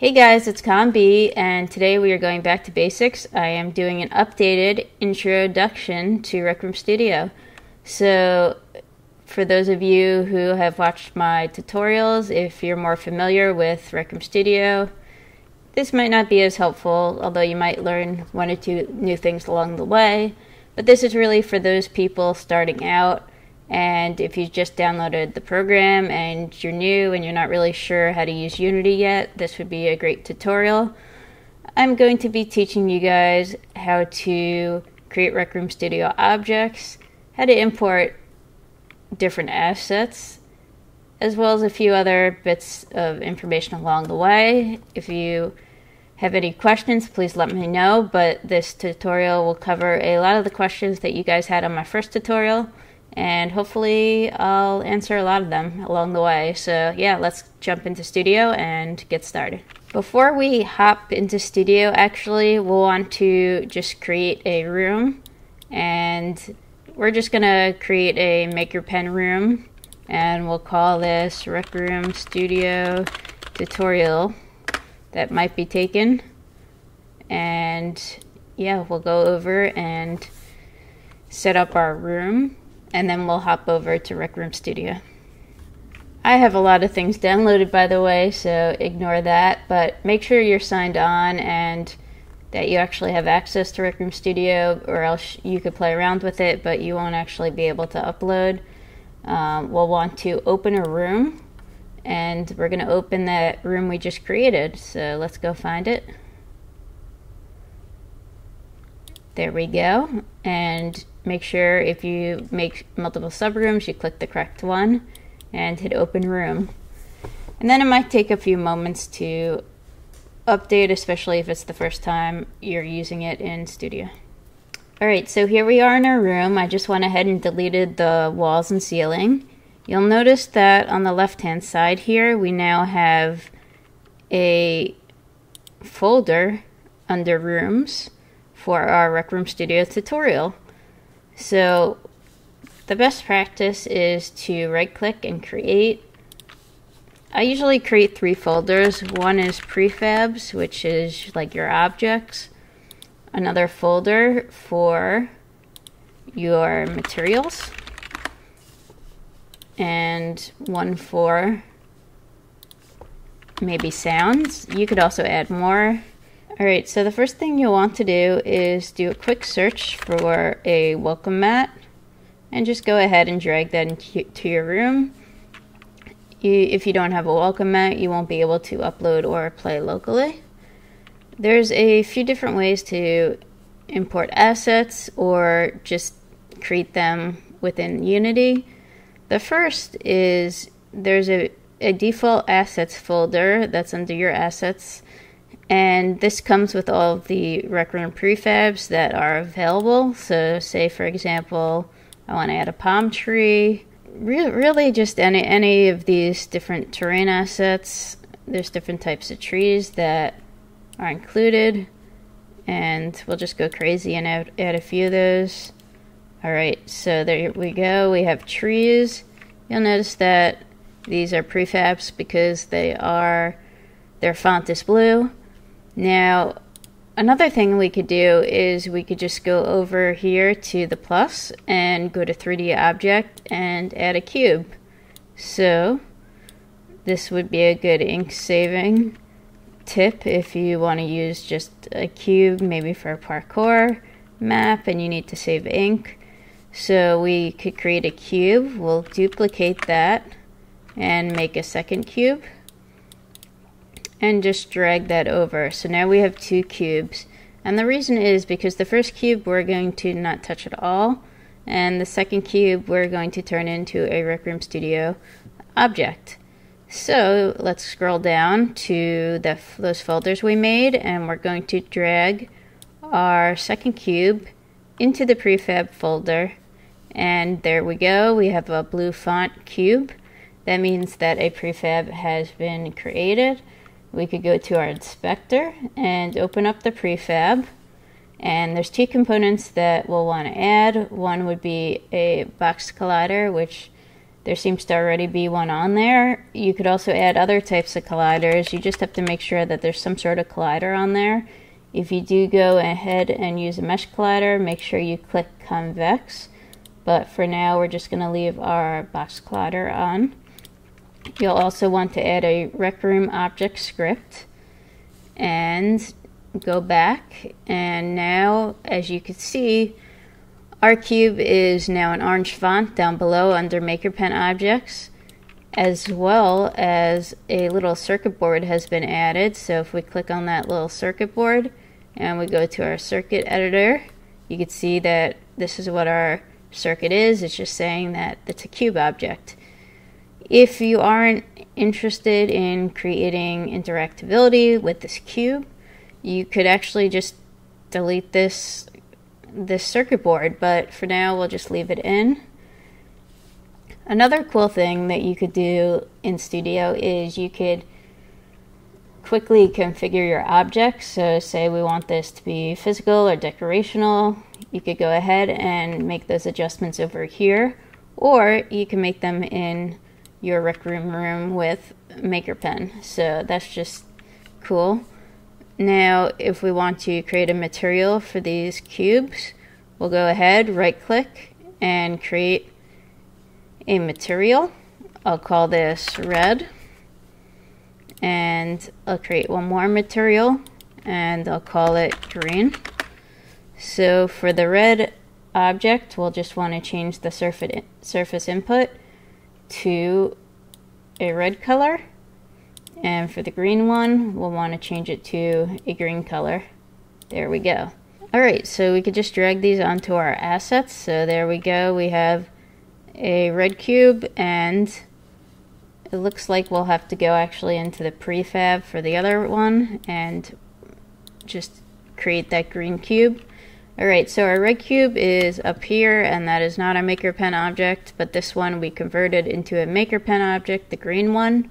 Hey guys, it's CalmBee, and today we are going back to basics. I am doing an updated introduction to Rec Room Studio. So for those of you who have watched my tutorials, if you're more familiar with Rec Room Studio, this might not be as helpful, although you might learn one or two new things along the way. But this is really for those people starting out, and if you just downloaded the program and you're new and you're not really sure how to use Unity yet, this would be a great tutorial. I'm going to be teaching you guys how to create Rec Room Studio objects, how to import different assets, as well as a few other bits of information along the way. If you have any questions, please let me know, but this tutorial will cover a lot of the questions that you guys had on my first tutorial. And hopefully I'll answer a lot of them along the way. So yeah, let's jump into Studio and get started. Before we hop into Studio, actually, we'll want to just create a room. And we're just going to create a Maker Pen room. And we'll call this Rec Room Studio Tutorial that might be taken. And yeah, we'll go over and set up our room. And then we'll hop over to Rec Room Studio. I have a lot of things downloaded, by the way, so ignore that, but make sure you're signed on and that you actually have access to Rec Room Studio, or else you could play around with it, but you won't actually be able to upload. We'll want to open a room, and we're gonna open that room we just created, so let's go find it. There we go, and make sure if you make multiple subrooms, you click the correct one and hit open room. And then it might take a few moments to update, especially if it's the first time you're using it in Studio. All right, so here we are in our room. I just went ahead and deleted the walls and ceiling. You'll notice that on the left-hand side here, we now have a folder under rooms for our Rec Room Studio tutorial. So the best practice is to right-click and create. I usually create three folders. One is prefabs, which is like your objects. Another folder for your materials. And one for maybe sounds. You could also add more. Alright, so the first thing you'll want to do is do a quick search for a welcome mat and just go ahead and drag that into your room. If you don't have a welcome mat, you won't be able to upload or play locally. There's a few different ways to import assets or just create them within Unity. The first is there's a default assets folder that's under your assets. And this comes with all of the Rec Room prefabs that are available. So say, for example, I want to add a palm tree. Really just any of these different terrain assets. There's different types of trees that are included. And we'll just go crazy and add a few of those. All right, so there we go. We have trees. You'll notice that these are prefabs because their font is blue. Now, another thing we could do is we could just go over here to the plus and go to 3D object and add a cube. So this would be a good ink saving tip if you want to use just a cube, maybe for a parkour map and you need to save ink. So we could create a cube. We'll duplicate that and make a second cube. And just drag that over. So now we have two cubes. And the reason is because the first cube we're going to not touch at all, and the second cube we're going to turn into a Rec Room Studio object. So let's scroll down to those folders we made, and we're going to drag our second cube into the prefab folder. And there we go, we have a blue font cube. That means that a prefab has been created. We could go to our inspector and open up the prefab, and there's two components that we'll want to add. One would be a box collider, which There seems to already be one on there. You could also add other types of colliders. You just have to make sure that there's some sort of collider on there. If you do go ahead and use a mesh collider, make sure you click convex. But for now, we're just going to leave our box collider on. You'll also want to add a Rec Room object script and go back. And now, as you can see, our cube is now an orange font down below under Maker Pen objects, as well as a little circuit board has been added. So if we click on that little circuit board and we go to our circuit editor, you can see that this is what our circuit is. It's just saying that it's a cube object. If you aren't interested in creating interactability with this cube, you could actually just delete this circuit board, but for now we'll just leave it in. Another cool thing that you could do in Studio is you could quickly configure your objects. So say we want this to be physical or decorational, you could go ahead and make those adjustments over here, or you can make them in your Rec Room with Maker Pen. So that's just cool. Now, if we want to create a material for these cubes, we'll go ahead, right-click, and create a material. I'll call this red, and I'll create one more material, and I'll call it green. So for the red object, we'll just want to change the surface input to a red color. And for the green one, we'll want to change it to a green color. There we go. Alright, so we could just drag these onto our assets. So there we go. We have a red cube, and it looks like we'll have to go actually into the prefab for the other one and just create that green cube. Alright, so our red cube is up here, and that is not a Maker Pen object, but this one we converted into a Maker Pen object, the green one.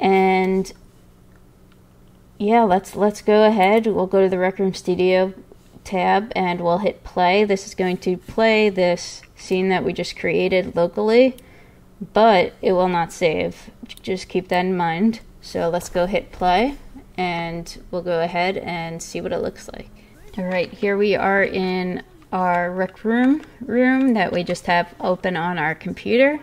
And yeah, let's go ahead. We'll go to the Rec Room Studio tab and we'll hit play. This is going to play this scene that we just created locally, but it will not save. Just keep that in mind. So let's go hit play and we'll go ahead and see what it looks like. All right, here we are in our Rec Room that we just have open on our computer.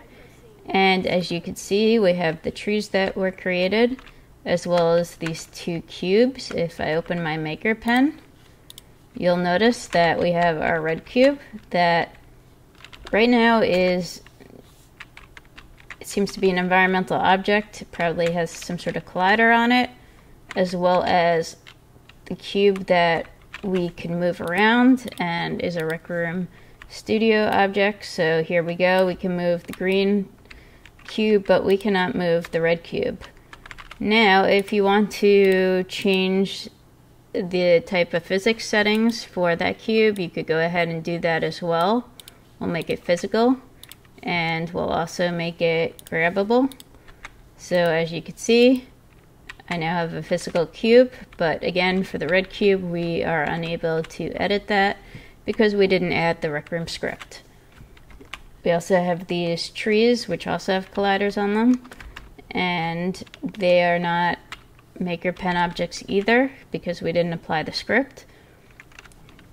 And as you can see, we have the trees that were created, as well as these two cubes. If I open my Maker Pen, you'll notice that we have our red cube that right now is, it seems to be an environmental object. It probably has some sort of collider on it, as well as the cube that we can move around and is a Rec Room Studio object. So here we go. We can move the green cube, but we cannot move the red cube. Now, if you want to change the type of physics settings for that cube, you could go ahead and do that as well. We'll make it physical, and we'll also make it grabbable. So as you can see, I now have a physical cube, but again, for the red cube, we are unable to edit that because we didn't add the Rec Room script. We also have these trees, which also have colliders on them, and they are not Maker Pen objects either because we didn't apply the script.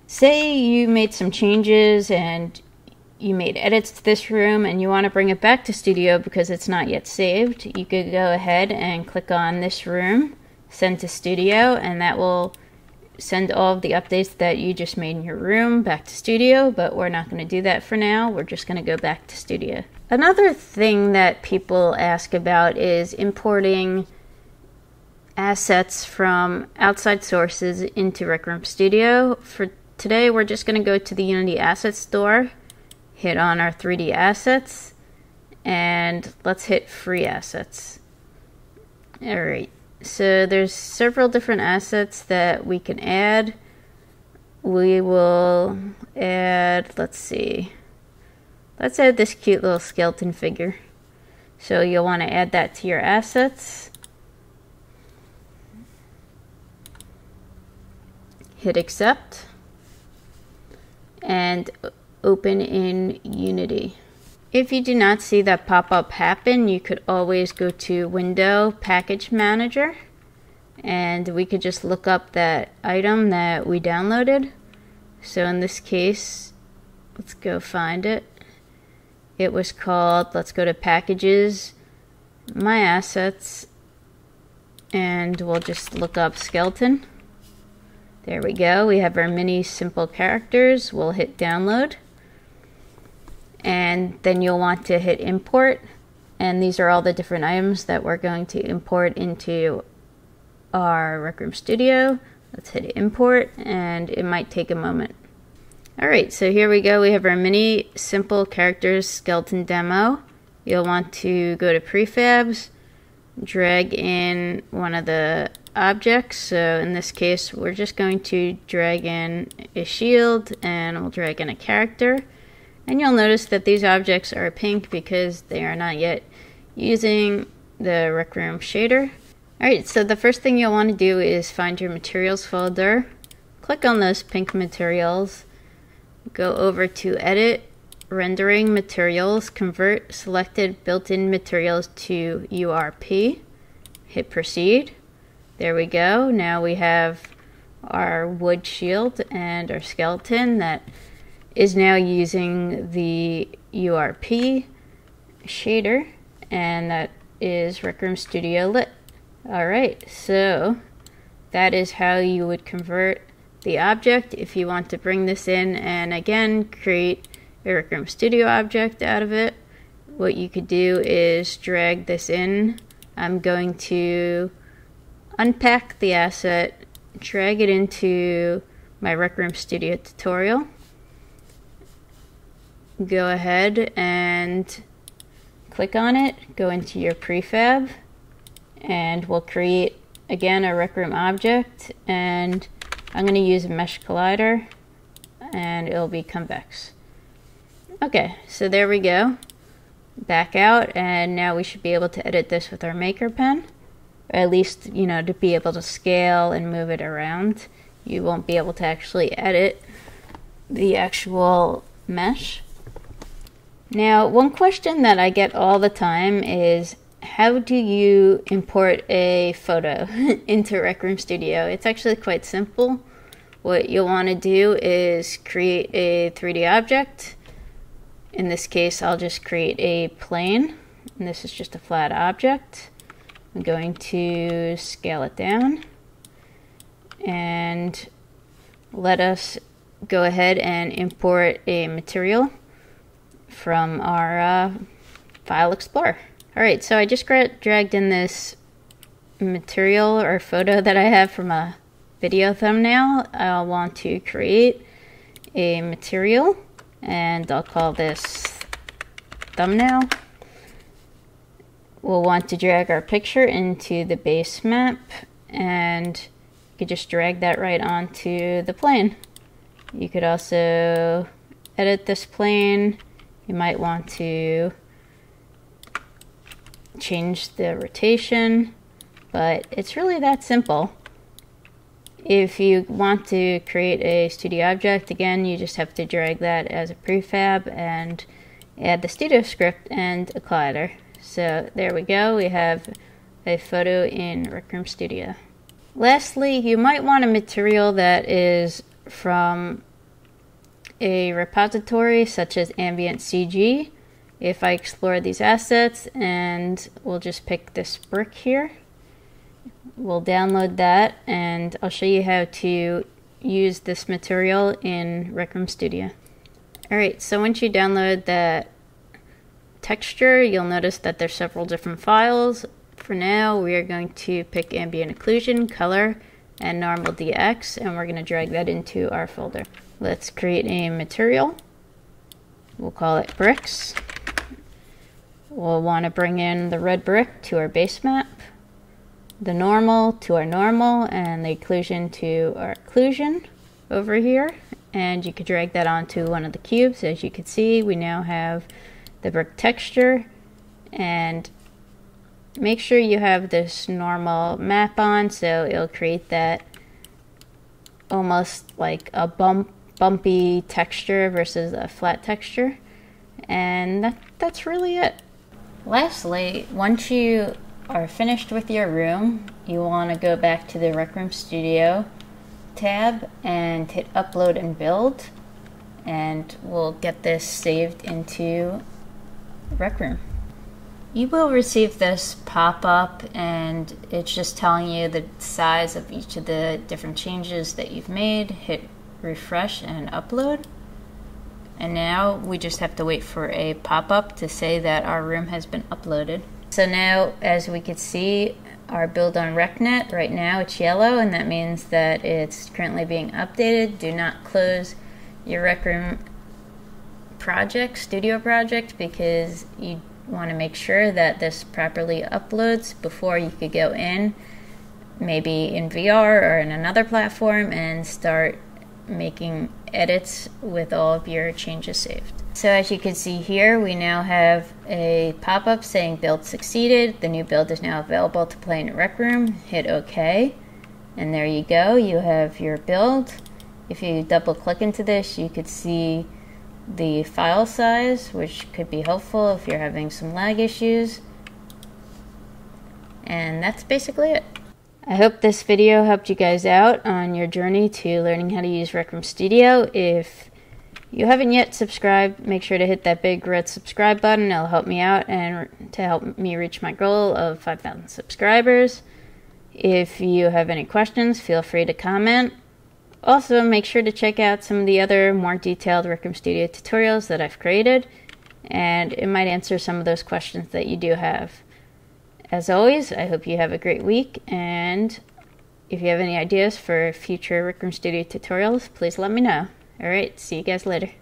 Say you made some changes and you made edits to this room and you want to bring it back to Studio because it's not yet saved. You could go ahead and click on this room, send to Studio, and that will send all of the updates that you just made in your room back to Studio, but we're not going to do that for now. We're just going to go back to Studio. Another thing that people ask about is importing assets from outside sources into Rec Room Studio. For today, we're just going to go to the Unity Asset Store, hit on our 3D assets, and let's hit Free Assets. All right. So there's several different assets that we can add. We will add, let's add this cute little skeleton figure. So you'll want to add that to your assets. Hit accept and open in Unity. If you do not see that pop-up happen, you could always go to Window, Package Manager, and we could just look up that item that we downloaded. So in this case, let's go find it. It was called, let's go to Packages, My Assets, and we'll just look up skeleton. There we go. We have our mini simple characters. We'll hit download. And then you'll want to hit import. And these are all the different items that we're going to import into our Rec Room Studio. Let's hit import, and it might take a moment. Alright, so here we go. We have our mini simple characters skeleton demo. You'll want to go to prefabs, drag in one of the objects. So in this case, we're just going to drag in a shield, and we'll drag in a character. And you'll notice that these objects are pink because they are not yet using the Rec Room shader. Alright, so the first thing you'll want to do is find your materials folder. Click on those pink materials. Go over to Edit, Rendering Materials, Convert Selected Built-in Materials to URP. Hit Proceed. There we go. Now we have our wood shield and our skeleton that is now using the URP shader, and that is Rec Room Studio Lit. Alright, so that is how you would convert the object if you want to bring this in and again create a Rec Room Studio object out of it. What you could do is drag this in. I'm going to unpack the asset, drag it into my Rec Room Studio tutorial. Go ahead and click on it, go into your prefab, and we'll create again a Rec Room object, and I'm going to use a mesh collider and it'll be convex. Okay, so there we go. Back out, and now we should be able to edit this with our Maker Pen, or at least, you know, to be able to scale and move it around. You won't be able to actually edit the actual mesh. Now, one question that I get all the time is, how do you import a photo into Rec Room Studio? It's actually quite simple. What you'll want to do is create a 3D object. In this case, I'll just create a plane, and this is just a flat object. I'm going to scale it down, and let us go ahead and import a material from our file explorer. Alright, so I just dragged in this material or photo that I have from a video thumbnail. I'll want to create a material, and I'll call this thumbnail. We'll want to drag our picture into the base map, and you can just drag that right onto the plane. You could also edit this plane. You might want to change the rotation, but it's really that simple. If you want to create a studio object, again, you just have to drag that as a prefab and add the studio script and a collider. So there we go. We have a photo in Rec Room Studio. Lastly, you might want a material that is from a repository such as Ambient CG. If I explore these assets, and we'll just pick this brick here, we'll download that, and I'll show you how to use this material in Rec Room Studio. Alright, so once you download that texture, you'll notice that there's several different files. For now, we are going to pick Ambient Occlusion, Color, and Normal DX, and we're going to drag that into our folder. Let's create a material. We'll call it bricks. We'll want to bring in the red brick to our base map, the normal to our normal, and the occlusion to our occlusion over here. And you could drag that onto one of the cubes. As you can see, we now have the brick texture. And make sure you have this normal map on, so it'll create that almost like a bumpy texture versus a flat texture. And that's really it. Lastly, once you are finished with your room, you want to go back to the Rec Room Studio tab and hit upload and build, and we'll get this saved into Rec Room. You will receive this pop-up, and it's just telling you the size of each of the different changes that you've made. Hit refresh and upload. And now we just have to wait for a pop-up to say that our room has been uploaded. So now, as we can see, our build on RecNet, right now it's yellow, and that means that it's currently being updated. Do not close your Rec Room project, studio project, because you want to make sure that this properly uploads before you could go in, maybe in VR or in another platform, and start making edits with all of your changes saved. So as you can see here, we now have a pop-up saying build succeeded. The new build is now available to play in Rec Room. Hit OK, and there you go. You have your build. If you double click into this, you could see the file size, which could be helpful if you're having some lag issues. And that's basically it. I hope this video helped you guys out on your journey to learning how to use Rec Room Studio. If you haven't yet subscribed, make sure to hit that big red subscribe button. It'll help me out and to help me reach my goal of 5,000 subscribers. If you have any questions, feel free to comment. Also, make sure to check out some of the other more detailed Rec Room Studio tutorials that I've created, and it might answer some of those questions that you do have. As always, I hope you have a great week, and if you have any ideas for future Rec Room Studio tutorials, please let me know. Alright, see you guys later.